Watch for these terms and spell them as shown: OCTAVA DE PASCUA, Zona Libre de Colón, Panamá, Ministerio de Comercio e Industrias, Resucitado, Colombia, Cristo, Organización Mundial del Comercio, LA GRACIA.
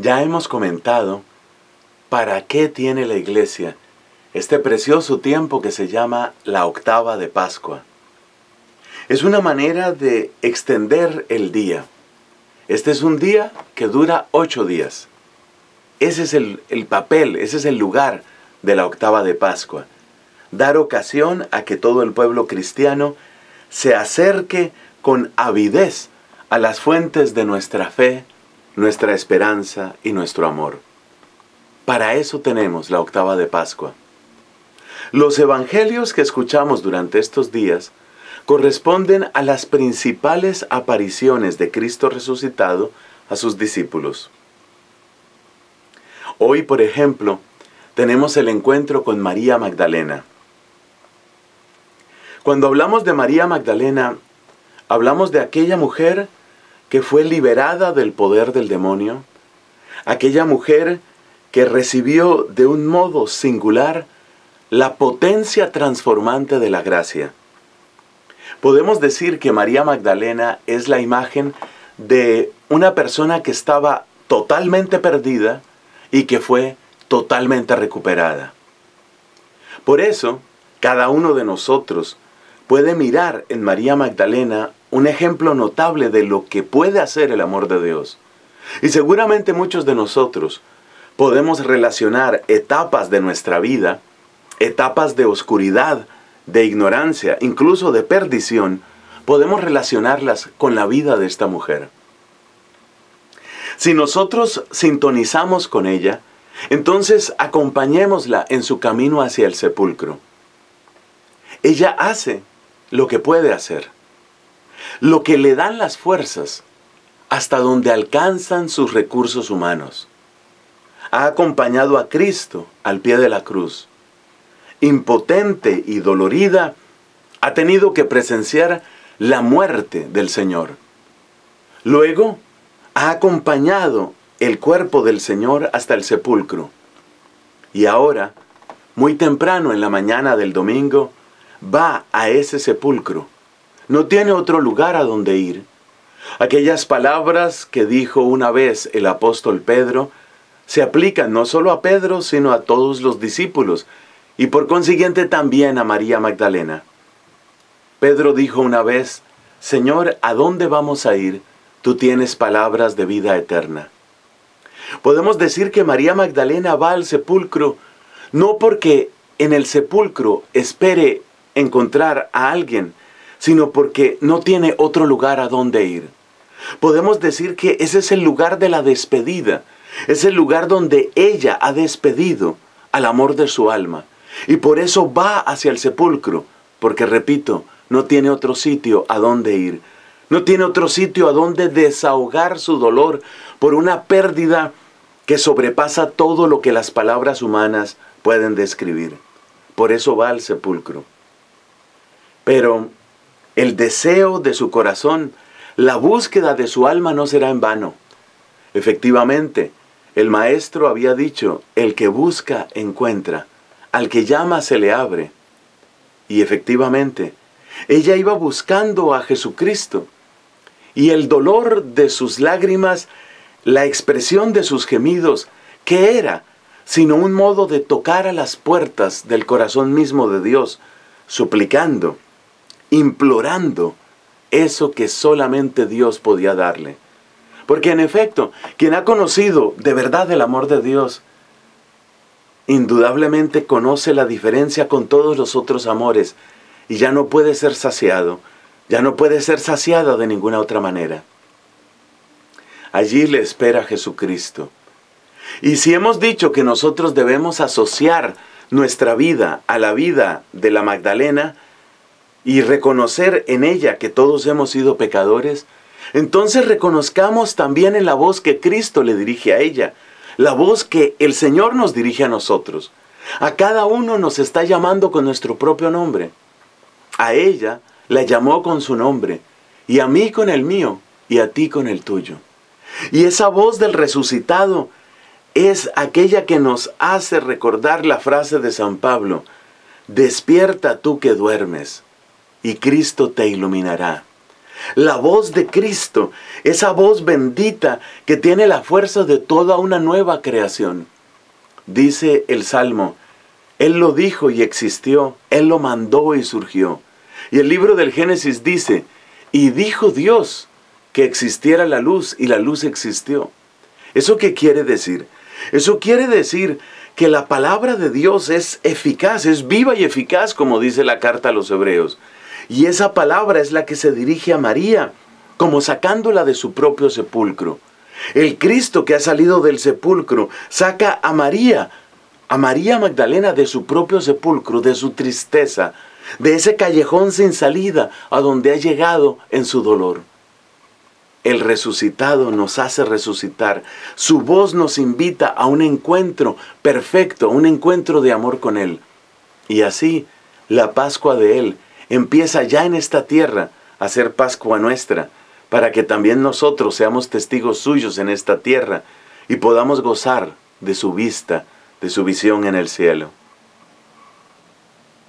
Ya hemos comentado para qué tiene la Iglesia este precioso tiempo que se llama la octava de Pascua. Es una manera de extender el día. Este es un día que dura 8 días. Ese es el papel, ese es el lugar de la octava de Pascua. Dar ocasión a que todo el pueblo cristiano se acerque con avidez a las fuentes de nuestra fe, nuestra esperanza y nuestro amor. Para eso tenemos la octava de Pascua. Los evangelios que escuchamos durante estos días corresponden a las principales apariciones de Cristo resucitado a sus discípulos. Hoy, por ejemplo, tenemos el encuentro con María Magdalena. Cuando hablamos de María Magdalena, hablamos de aquella mujer que fue liberada del poder del demonio, aquella mujer que recibió de un modo singular la potencia transformante de la gracia. Podemos decir que María Magdalena es la imagen de una persona que estaba totalmente perdida y que fue totalmente recuperada. Por eso, cada uno de nosotros puede mirar en María Magdalena un ejemplo notable de lo que puede hacer el amor de Dios. Y seguramente muchos de nosotros podemos relacionar etapas de nuestra vida, etapas de oscuridad, de ignorancia, incluso de perdición, podemos relacionarlas con la vida de esta mujer. Si nosotros sintonizamos con ella, entonces acompañémosla en su camino hacia el sepulcro. Ella hace lo que puede hacer, lo que le dan las fuerzas, hasta donde alcanzan sus recursos humanos. Ha acompañado a Cristo al pie de la cruz. Impotente y dolorida, ha tenido que presenciar la muerte del Señor. Luego, ha acompañado el cuerpo del Señor hasta el sepulcro. Y ahora, muy temprano en la mañana del domingo, va a ese sepulcro. No tiene otro lugar a donde ir. Aquellas palabras que dijo una vez el apóstol Pedro se aplican no solo a Pedro, sino a todos los discípulos, y por consiguiente también a María Magdalena. Pedro dijo una vez, «Señor, ¿a dónde vamos a ir? Tú tienes palabras de vida eterna». Podemos decir que María Magdalena va al sepulcro, no porque en el sepulcro espere encontrar a alguien, sino porque no tiene otro lugar a donde ir. Podemos decir que ese es el lugar de la despedida, es el lugar donde ella ha despedido al amor de su alma. Y por eso va hacia el sepulcro, porque, repito, no tiene otro sitio a donde ir. No tiene otro sitio a donde desahogar su dolor por una pérdida que sobrepasa todo lo que las palabras humanas pueden describir. Por eso va al sepulcro. Pero el deseo de su corazón, la búsqueda de su alma no será en vano. Efectivamente, el Maestro había dicho, el que busca, encuentra. Al que llama se le abre. Y efectivamente, ella iba buscando a Jesucristo. Y el dolor de sus lágrimas, la expresión de sus gemidos, ¿qué era? Sino un modo de tocar a las puertas del corazón mismo de Dios, suplicando, implorando eso que solamente Dios podía darle. Porque en efecto, quien ha conocido de verdad el amor de Dios, indudablemente conoce la diferencia con todos los otros amores y ya no puede ser saciado, ya no puede ser saciada de ninguna otra manera. Allí le espera Jesucristo. Y si hemos dicho que nosotros debemos asociar nuestra vida a la vida de la Magdalena y reconocer en ella que todos hemos sido pecadores, entonces reconozcamos también en la voz que Cristo le dirige a ella, la voz que el Señor nos dirige a nosotros. A cada uno nos está llamando con nuestro propio nombre. A ella la llamó con su nombre, y a mí con el mío, y a ti con el tuyo. Y esa voz del resucitado es aquella que nos hace recordar la frase de San Pablo, «Despierta tú que duermes, y Cristo te iluminará». La voz de Cristo, esa voz bendita que tiene la fuerza de toda una nueva creación. Dice el Salmo, Él lo dijo y existió, Él lo mandó y surgió. Y el libro del Génesis dice, y dijo Dios que existiera la luz, y la luz existió. ¿Eso qué quiere decir? Eso quiere decir que la palabra de Dios es eficaz, es viva y eficaz, como dice la carta a los Hebreos. Y esa palabra es la que se dirige a María, como sacándola de su propio sepulcro. El Cristo que ha salido del sepulcro saca a María Magdalena de su propio sepulcro, de su tristeza, de ese callejón sin salida a donde ha llegado en su dolor. El resucitado nos hace resucitar. Su voz nos invita a un encuentro perfecto, a un encuentro de amor con Él. Y así, la Pascua de Él empieza ya en esta tierra a ser Pascua nuestra, para que también nosotros seamos testigos suyos en esta tierra y podamos gozar de su vista, de su visión en el cielo.